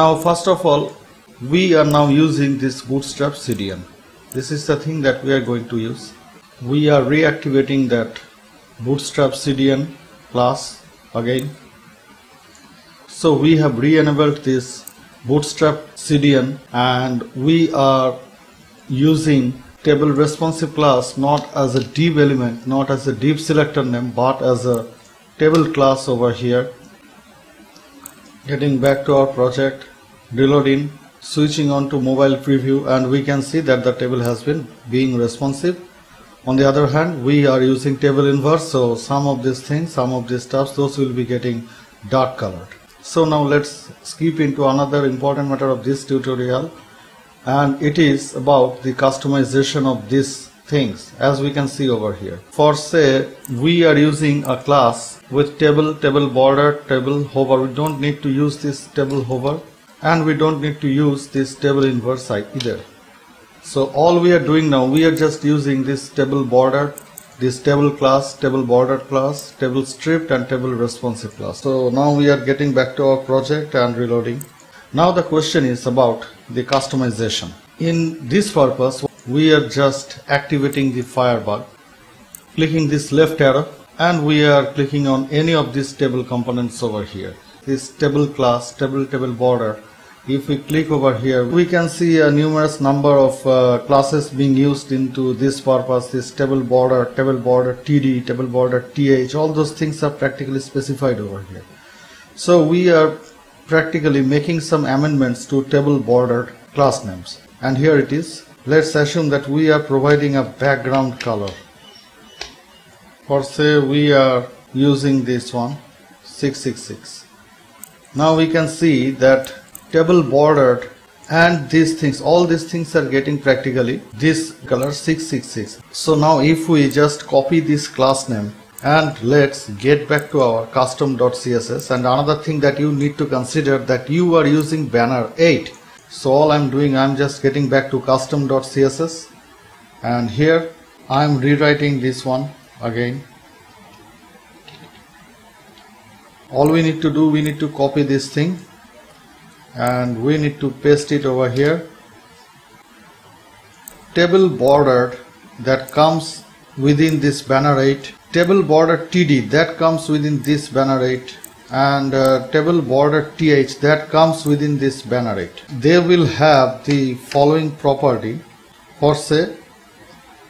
Now first of all, we are now using this Bootstrap cdn. This is the thing that we are going to use. We are reactivating that Bootstrap cdn class again. So we have re-enabled this Bootstrap cdn and we are using table responsive class not as a div element, not as a div selector name, but as a table class over here. Getting back to our project, reloading, switching on to mobile preview, and we can see that the table has been being responsive. On the other hand, we are using table inverse, so some of these things, some of these tabs, those will be getting dark colored. So now let's skip into another important matter of this tutorial, and it is about the customization of these things. As we can see over here, for say we are using a class with table, table border, table hover. We don't need to use this table hover and we don't need to use this table inverse either. So all we are doing now, we are just using this table border, this table class, table border class, table stripped and table responsive class. So now we are getting back to our project and reloading. Now the question is about the customization. In this purpose, we are just activating the firebug, clicking this left arrow, and we are clicking on any of these table components over here. This table class, table border. If we click over here, we can see a numerous number of classes being used into this purpose. This table border TD, table border TH, all those things are practically specified over here. So we are practically making some amendments to table border class names. And here it is. Let's assume that we are providing a background color. For say we are using this one, 666. Now we can see that table bordered and these things, all these things are getting practically this color 666. So now if we just copy this class name and let's get back to our custom.css, and another thing that you need to consider that you are using banner 8. So all I'm doing, I'm just getting back to custom.css and here I'm rewriting this one again. All we need to do, we need to copy this thing and we need to paste it over here. Table bordered that comes within this banner 8, table border TD that comes within this banner 8, and table border TH that comes within this banner 8. They will have the following property. For say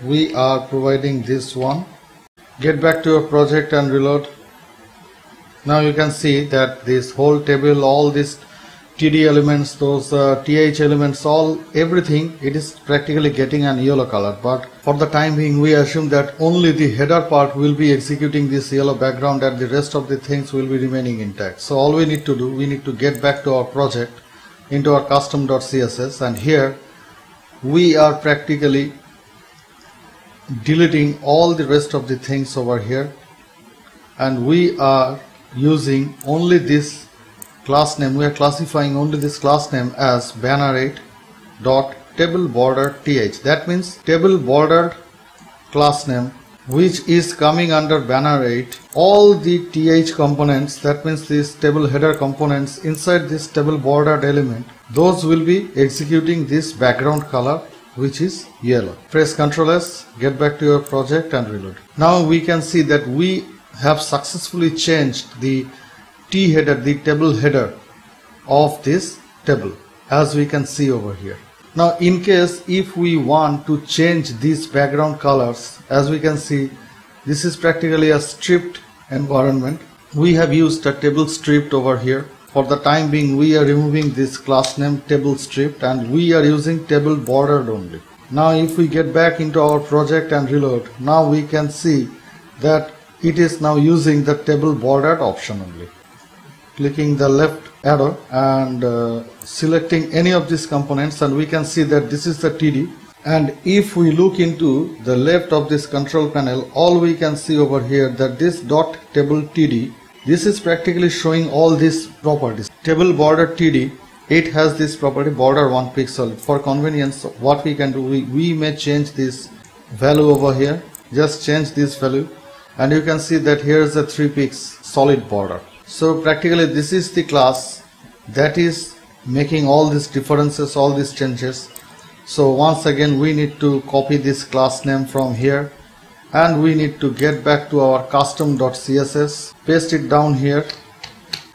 we are providing this one. Get back to your project and reload. Now you can see that this whole table, all these TD elements, those TH elements, all everything, it is practically getting an yellow color. But for the time being, we assume that only the header part will be executing this yellow background and the rest of the things will be remaining intact. So all we need to do, we need to get back to our project into our custom.css, and here we are practically deleting all the rest of the things over here, and we are using only this class name. We are classifying only this class name as banner8 dot table border th. That means table border class name, which is coming under banner8, all the th components, that means this table header components inside this table bordered element, those will be executing this background color, which is yellow. Press Ctrl S, get back to your project and reload. Now we can see that we have successfully changed the T header, the table header of this table, as we can see over here. Now in case if we want to change these background colors, as we can see, this is practically a stripped environment. We have used a table stripped over here. For the time being, we are removing this class name table stripped and we are using table bordered only. Now if we get back into our project and reload, now we can see that it is now using the table bordered option only. Clicking the left arrow and selecting any of these components, and we can see that this is the TD, and if we look into the left of this control panel, all we can see over here that this dot table TD, this is practically showing all these properties. Table border TD, it has this property border 1 pixel. For convenience, what we can do, we may change this value over here, just change this value, and you can see that here is a 3 pixel solid border. So practically this is the class that is making all these differences, all these changes. So once again we need to copy this class name from here and we need to get back to our custom.css, paste it down here.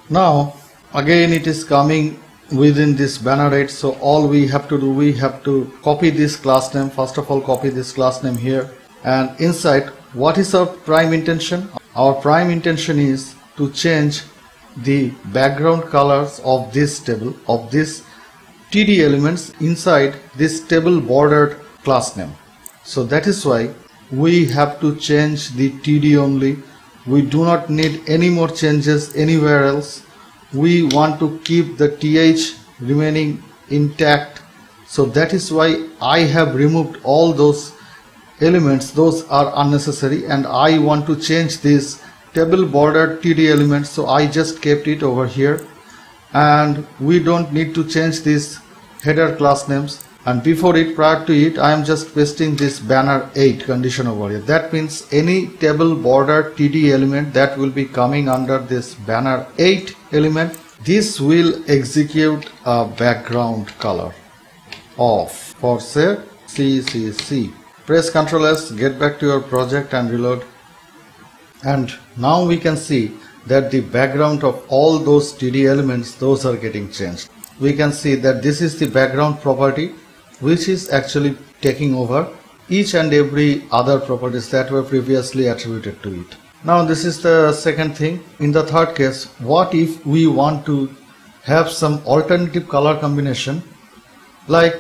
Now again it is coming within this banneret, so all we have to do, we have to copy this class name. First of all, copy this class name here, and inside what is our prime intention? Our prime intention is to change the background colors of this table, of this td elements inside this table bordered class name. So that is why we have to change the td only. We do not need any more changes anywhere else. We want to keep the th remaining intact. So that is why I have removed all those elements. Those are unnecessary, and I want to change this table border td element, so I just kept it over here. And we don't need to change these header class names, and before it, prior to it, I am just pasting this banner 8 condition over here. That means any table border td element that will be coming under this banner 8 element, this will execute a background color of, for say, CCC. Press Ctrl S, get back to your project and reload. And now we can see that the background of all those td elements, those are getting changed. We can see that this is the background property which is actually taking over each and every other properties that were previously attributed to it. Now this is the second thing. In the third case, what if we want to have some alternative color combination? Like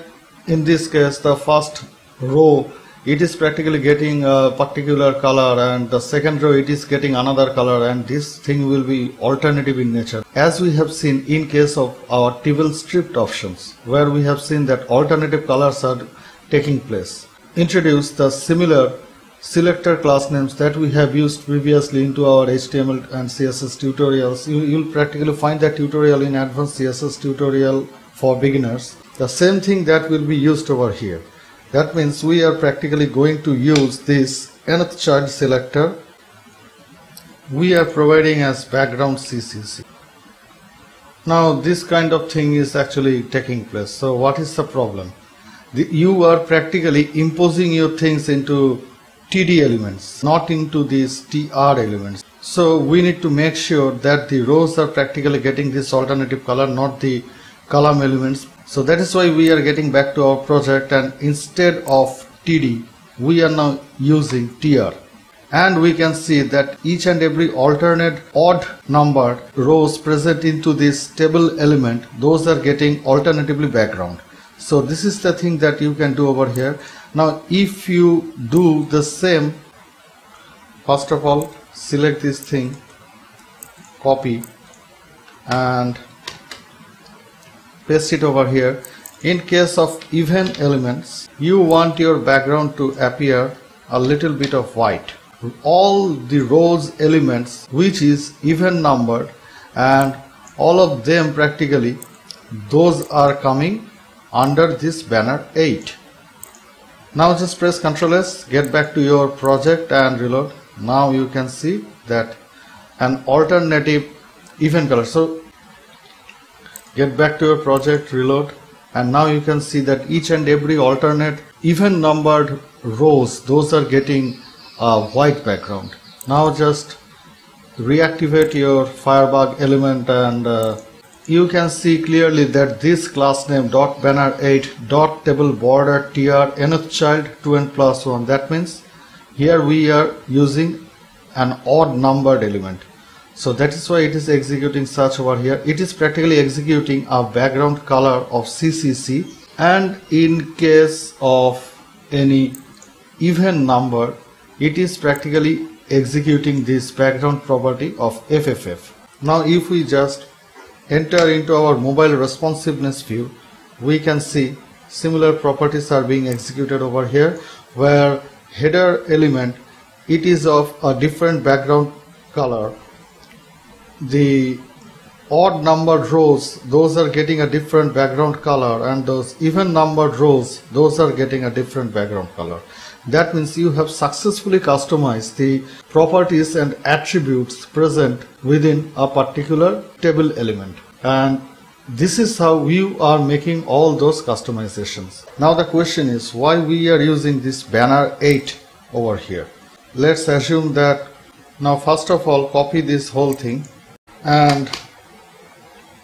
in this case, the first row, it is practically getting a particular color, and the second row it is getting another color, and this thing will be alternative in nature, as we have seen in case of our table stripped options, where we have seen that alternative colors are taking place. Introduce the similar selector class names that we have used previously into our HTML and CSS tutorials. You'll practically find that tutorial in advanced CSS tutorial for beginners. The same thing that will be used over here. That means we are practically going to use this nth-child selector we are providing as background CCC. Now this kind of thing is actually taking place. So what is the problem? You are practically imposing your things into td elements, not into these tr elements. So we need to make sure that the rows are practically getting this alternative color, not the column elements. So that is why we are getting back to our project, and instead of td we are now using tr, and we can see that each and every alternate odd numbered rows present into this table element, those are getting alternatively background. So this is the thing that you can do over here. Now if you do the same, first of all select this thing, copy and paste it over here. In case of even elements, you want your background to appear a little bit of white. All the rows elements which is even numbered, and all of them practically, those are coming under this banner 8. Now just press Ctrl S, get back to your project and reload. Now you can see that an alternative even color. So get back to your project, reload, and now you can see that each and every alternate even numbered rows, those are getting a white background. Now just reactivate your Firebug element, and you can see clearly that this class name .banner8.table_border_tr_nth-child(2n+1). That means here we are using an odd numbered element. So that is why it is executing search over here. It is practically executing a background color of CCC, and in case of any even number, it is practically executing this background property of FFF. Now if we just enter into our mobile responsiveness view, we can see similar properties are being executed over here, where header element, it is of a different background color. The odd numbered rows, those are getting a different background color, and those even numbered rows, those are getting a different background color. That means you have successfully customized the properties and attributes present within a particular table element, and This is how we are making all those customizations. Now the question is why we are using this banner 8 over here. Let's assume that. Now first of all, copy this whole thing and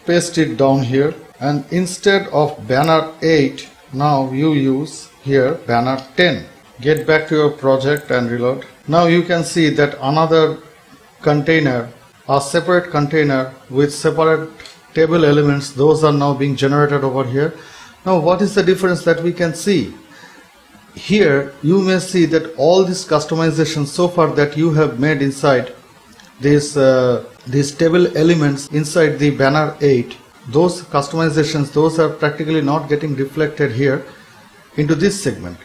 paste it down here, and instead of banner 8 now you use here banner 10. Get back to your project and reload. Now you can see that another container, a separate container with separate table elements, those are now being generated over here. Now what is the difference that we can see? Here you may see that all this customization so far that you have made inside these table elements inside the banner 8, those customizations, those are practically not getting reflected here into this segment,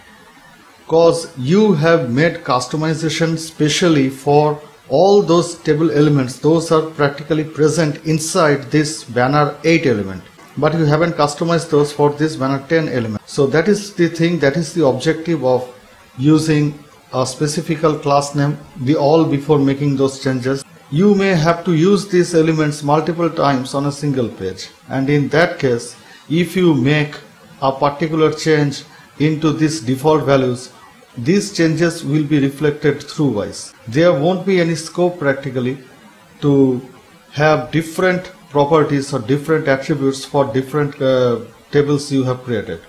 because you have made customization specially for all those table elements. Those are practically present inside this banner 8 element, but you haven't customized those for this banner 10 element. So that is the thing, that is the objective of using a specific class name the all before making those changes. You may have to use these elements multiple times on a single page, and in that case if you make a particular change into these default values, these changes will be reflected through-wise. There won't be any scope practically to have different properties or different attributes for different tables you have created.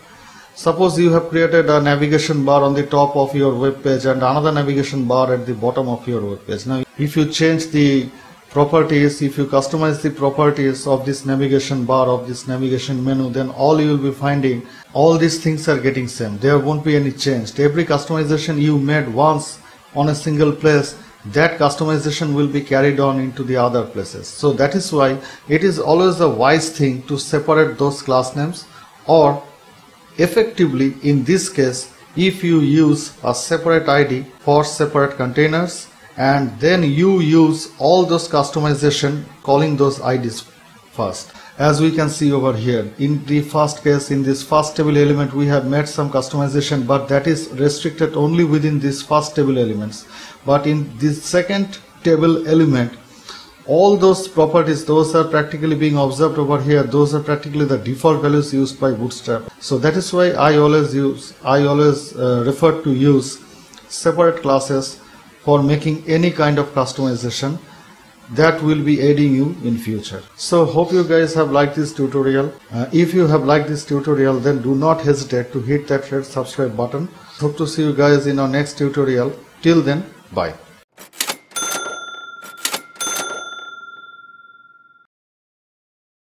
Suppose you have created a navigation bar on the top of your web page and another navigation bar at the bottom of your web page. Now if you change the properties, if you customize the properties of this navigation bar, of this navigation menu, then all you will be finding, all these things are getting same. There won't be any change. Every customization you made once on a single place, that customization will be carried on into the other places. So that is why it is always a wise thing to separate those class names, or effectively in this case if you use a separate ID for separate containers, and then you use all those customization calling those IDs first. As we can see over here, in the first case, in this first table element we have made some customization, but that is restricted only within this first table elements. But in this second table element, all those properties, those are practically being observed over here, those are practically the default values used by Bootstrap. So that is why I always refer to use separate classes for making any kind of customization that will be aiding you in future. So hope you guys have liked this tutorial. If you have liked this tutorial, then do not hesitate to hit that red subscribe button. Hope to see you guys in our next tutorial. Till then, bye.